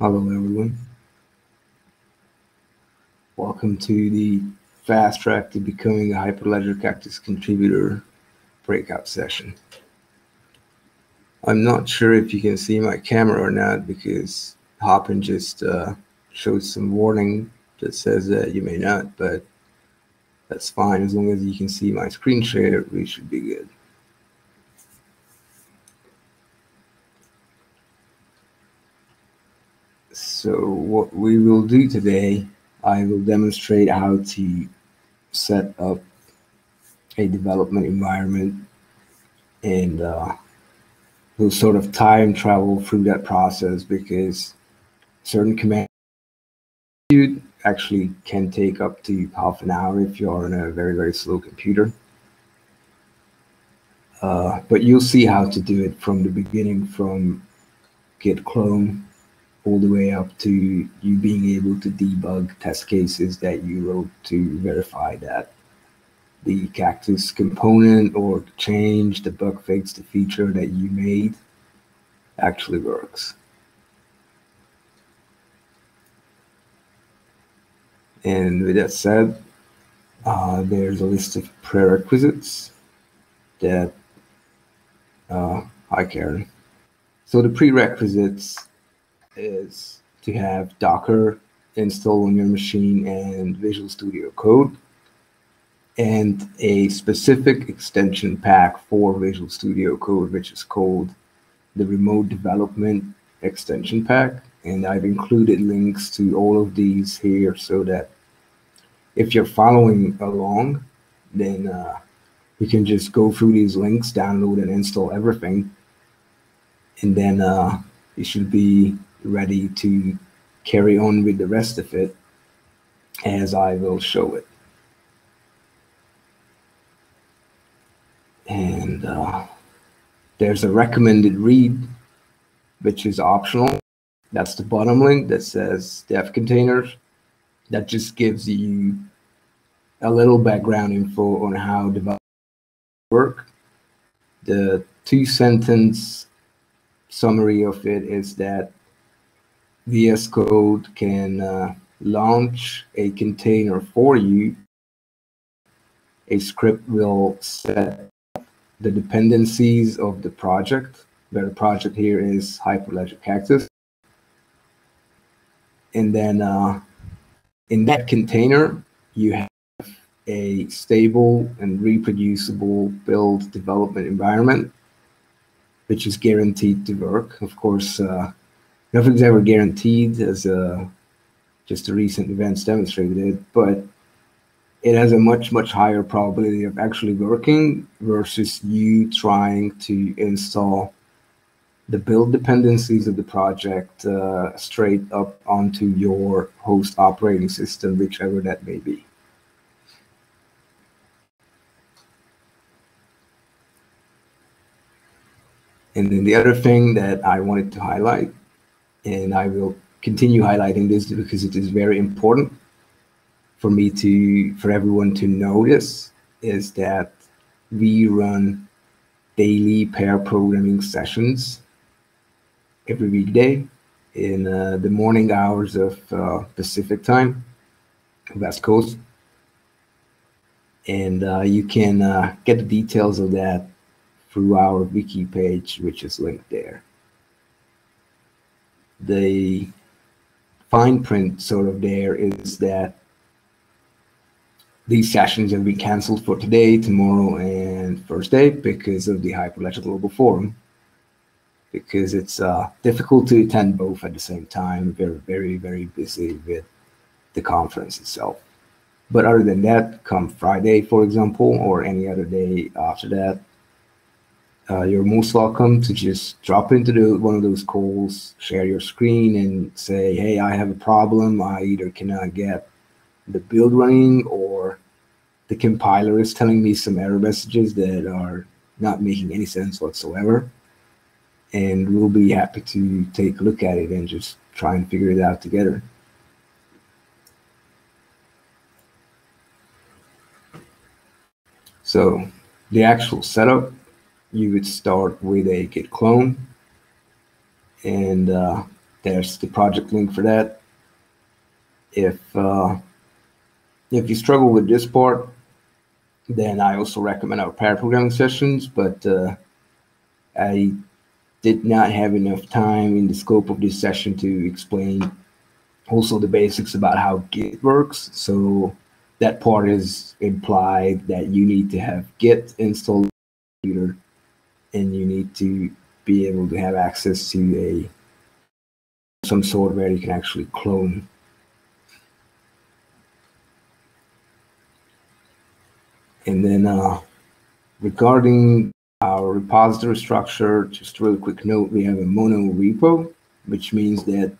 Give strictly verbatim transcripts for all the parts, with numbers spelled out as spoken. Hello everyone. Welcome to the Fast Track to Becoming a Hyperledger Cactus Contributor breakout session. I'm not sure if you can see my camera or not because Hopin just uh, showed some warning that says that you may not, but that's fine. As long as you can see my screen share, we should be good. So what we will do today, I will demonstrate how to set up a development environment, and uh, we'll sort of time travel through that process because certain commands you actually can take up to half an hour if you are on a very, very slow computer. Uh, but you'll see how to do it from the beginning, from Git clone all the way up to you being able to debug test cases that you wrote to verify that the Cactus component or the change, the bug fix, the feature that you made actually works. And with that said, uh, there's a list of prerequisites that, uh, hi Karen. So the prerequisites is to have Docker installed on your machine and Visual Studio Code, and a specific extension pack for Visual Studio Code, which is called the Remote Development Extension Pack. And I've included links to all of these here so that if you're following along, then uh, you can just go through these links, download and install everything, and then uh, you should be ready to carry on with the rest of it as I will show it. And uh, there's a recommended read, which is optional. That's the bottom link that says dev containers. That just gives you a little background info on how developers work. The two sentence summary of it is that V S Code can uh, launch a container for you. A script will set the dependencies of the project, where the project here is Hyperledger Cactus. And then uh, in that container, you have a stable and reproducible build development environment, which is guaranteed to work. Of course, uh, nothing's ever guaranteed, as uh, just the recent events demonstrated it, but it has a much, much higher probability of actually working versus you trying to install the build dependencies of the project uh, straight up onto your host operating system, whichever that may be. And then the other thing that I wanted to highlight, and I will continue highlighting this because it is very important for me to, for everyone to notice, is that we run daily pair programming sessions every weekday in uh, the morning hours of uh, Pacific time, West Coast. And uh, you can uh, get the details of that through our wiki page, which is linked there. The fine print sort of there is that these sessions have been canceled for today, tomorrow, and Thursday because of the Hyperledger Global Forum, because it's uh, difficult to attend both at the same time. We're very, very busy with the conference itself. But other than that, come Friday, for example, or any other day after that, Uh, you're most welcome to just drop into the, one of those calls, share your screen and say, hey, I have a problem. I either cannot get the build running or the compiler is telling me some error messages that are not making any sense whatsoever. And we'll be happy to take a look at it and just try and figure it out together. So the actual setup, you would start with a Git clone, and uh, There's the project link for that. If uh, if you struggle with this part, then I also recommend our paraprogramming sessions, but uh, I did not have enough time in the scope of this session to explain also the basics about how Git works. So that part is implied that you need to have Git installed on your computer, and you need to be able to have access to a some sort where you can actually clone. And then uh, regarding our repository structure, just a really quick note, we have a mono repo, which means that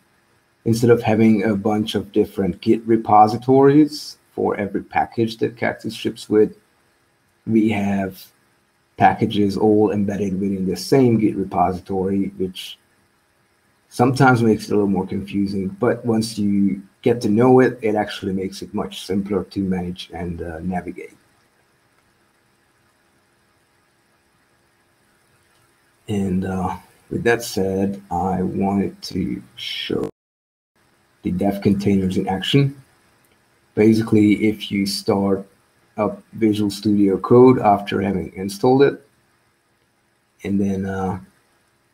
instead of having a bunch of different Git repositories for every package that Cactus ships with, we have packages all embedded within the same Git repository, which sometimes makes it a little more confusing. But once you get to know it, it actually makes it much simpler to manage and uh, navigate. And uh, with that said, I wanted to show the dev containers in action. Basically, if you start up Visual Studio Code after having installed it, and then uh,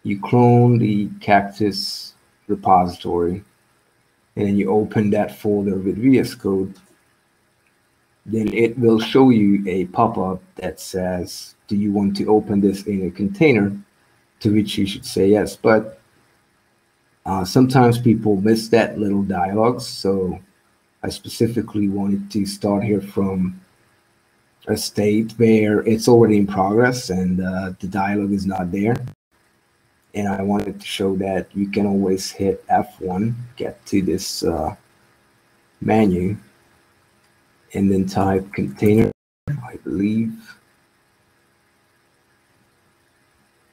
you clone the Cactus repository, and then you open that folder with V S Code, then it will show you a pop-up that says, do you want to open this in a container? To which you should say yes, but uh, sometimes people miss that little dialogue. So I specifically wanted to start here from a state where it's already in progress and uh, the dialogue is not there. And I wanted to show that you can always hit F one, get to this uh, menu, and then type container, I believe.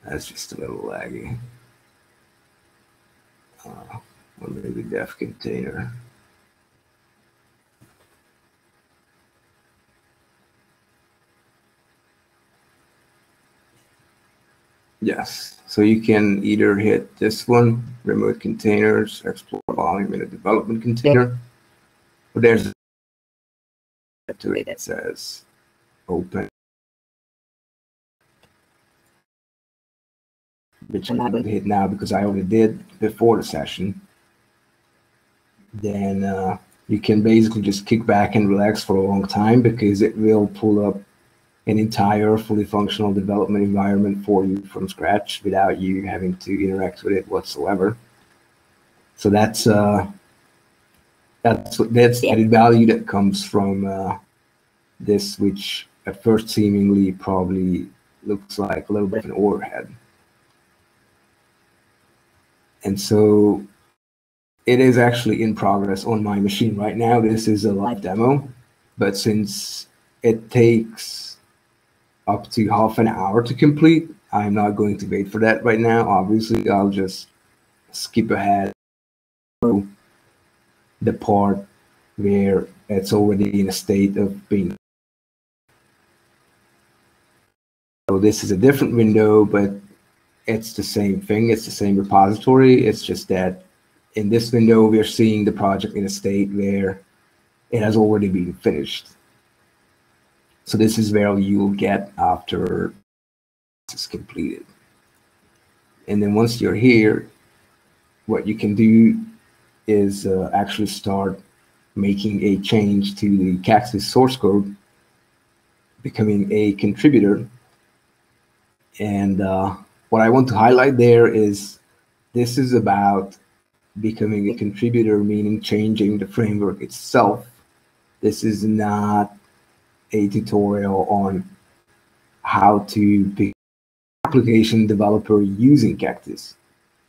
That's just a little laggy. Uh, or maybe dev container. Yes, so you can either hit this one, remote containers, explore volume in a development container, yeah. Or there's a to it that says open, which I'm not going to hit now because I already did before the session. Then uh, you can basically just kick back and relax for a long time, because it will pull up an entire fully functional development environment for you from scratch without you having to interact with it whatsoever. So that's uh, that's that's the added value that comes from uh, this, which at first seemingly probably looks like a little bit of an overhead. And so it is actually in progress on my machine right now. This is a live demo, but since it takes up to half an hour to complete, I'm not going to wait for that right now. Obviously, I'll just skip ahead to the part where it's already in a state of being. So this is a different window, but it's the same thing. It's the same repository. It's just that in this window, we're seeing the project in a state where it has already been finished. So this is where you'll get after it's completed. And then once you're here, what you can do is uh, actually start making a change to the Cactus source code, becoming a contributor. And uh, what I want to highlight there is this is about becoming a contributor, meaning changing the framework itself. This is not a tutorial on how to be an application developer using Cactus.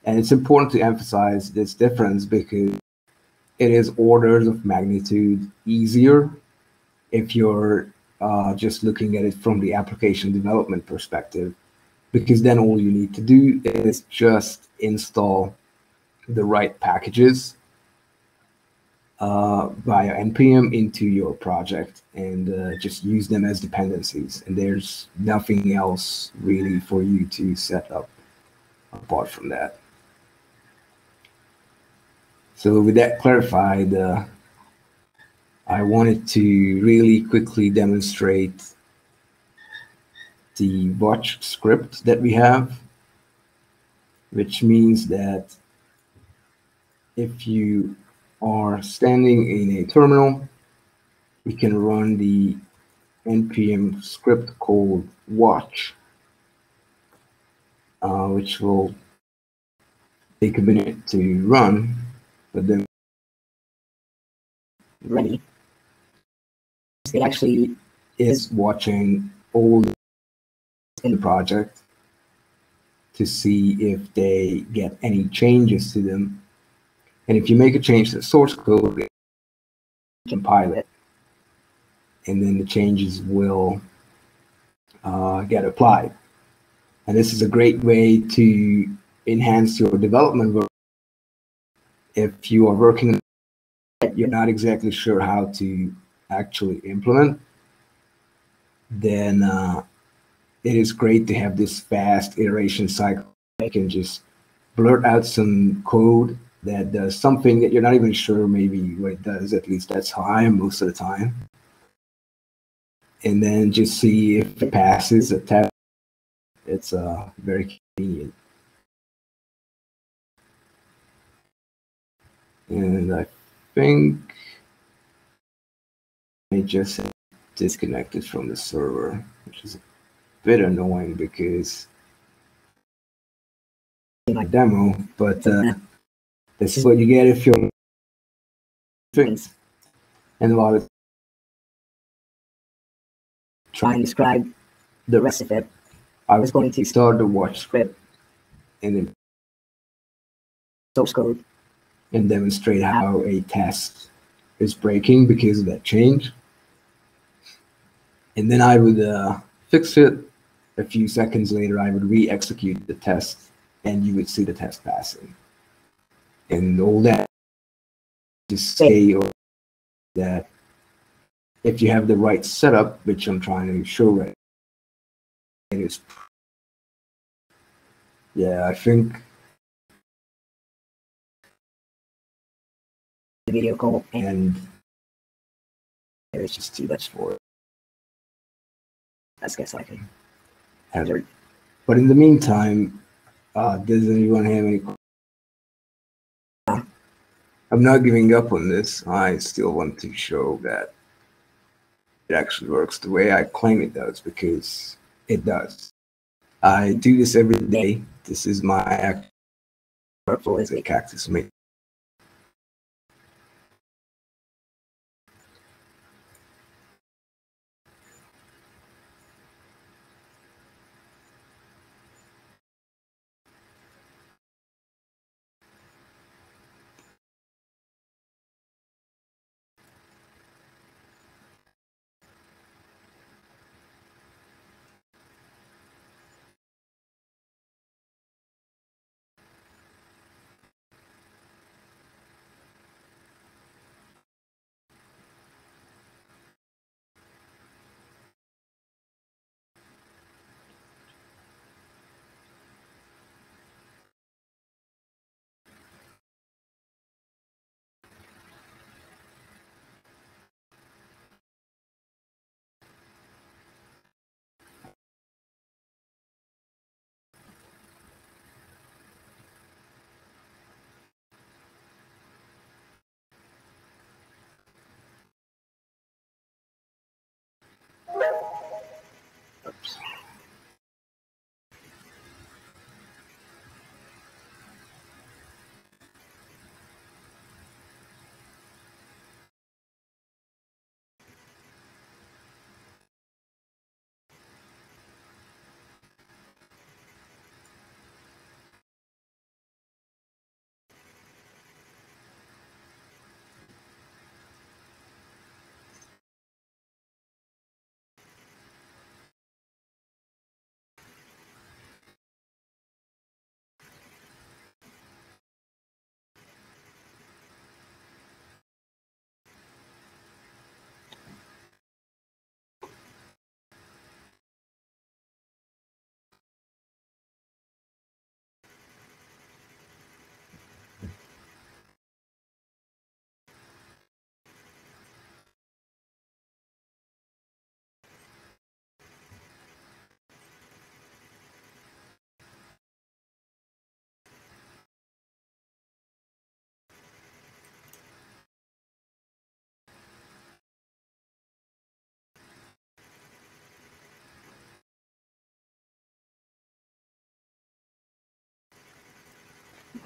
And it's important to emphasize this difference because it is orders of magnitude easier if you're uh, just looking at it from the application development perspective, because then all you need to do is just install the right packages uh, via N P M into your project and uh, just use them as dependencies. And there's nothing else really for you to set up apart from that. So with that clarified, uh, I wanted to really quickly demonstrate the watch script that we have, which means that if you are standing in a terminal, we can run the N P M script called watch, uh, which will take a minute to run, but then ready. It actually is watching all in the project to see if they get any changes to them. And if you make a change to the source code, you compile it, and then the changes will uh, get applied. And this is a great way to enhance your development work if you are working on it, you're not exactly sure how to actually implement, then uh, it is great to have this fast iteration cycle. You can just blurt out some code that does something that you're not even sure maybe what it does. At least that's how I am most of the time. And then just see if it passes a test. It's uh, very convenient. And I think I just disconnected from the server, which is a bit annoying because it's my demo, but uh, this is what you get if you're things. And while it's trying to describe the rest of it, I was going to start the watch script and then source code and demonstrate how a test is breaking because of that change. And then I would uh, fix it. A few seconds later, I would re-execute the test, and you would see the test passing. And all that to say that if you have the right setup, which I'm trying to show right now, it is. Yeah, I think video call and there's just too much for it. That's guess I can hazard. But in the meantime, uh, does anyone have any questions? Uh, I'm not giving up on this. I still want to show that it actually works the way I claim it does, because it does. I do this every day. This is my act. Purple is a cactus mate.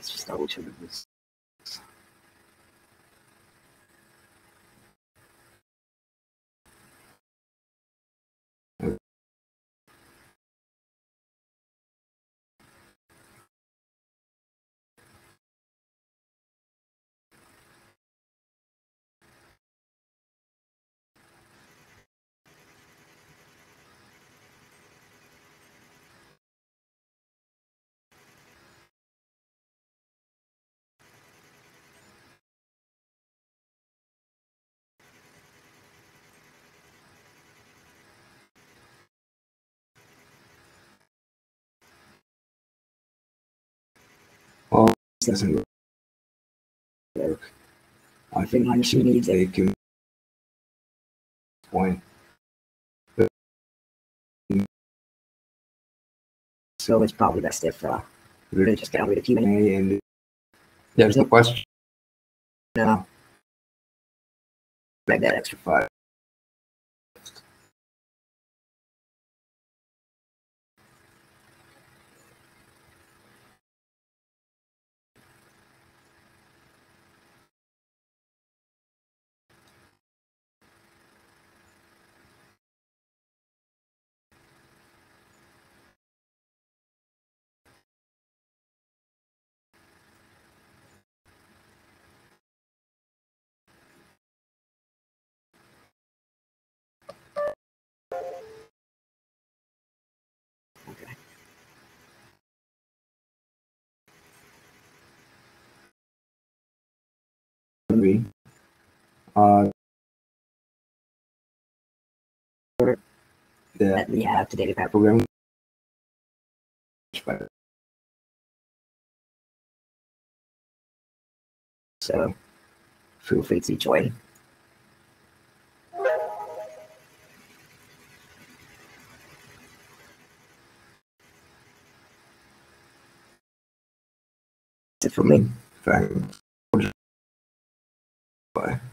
Let's just double check this. Doesn't work. I think I should need a commit point. So it's probably best if uh, we just get rid of Q and A. And there's no question. No. Make that extra five. Uh, that we have today to that program. So feel free to join. That's it for me. Thanks. Bye.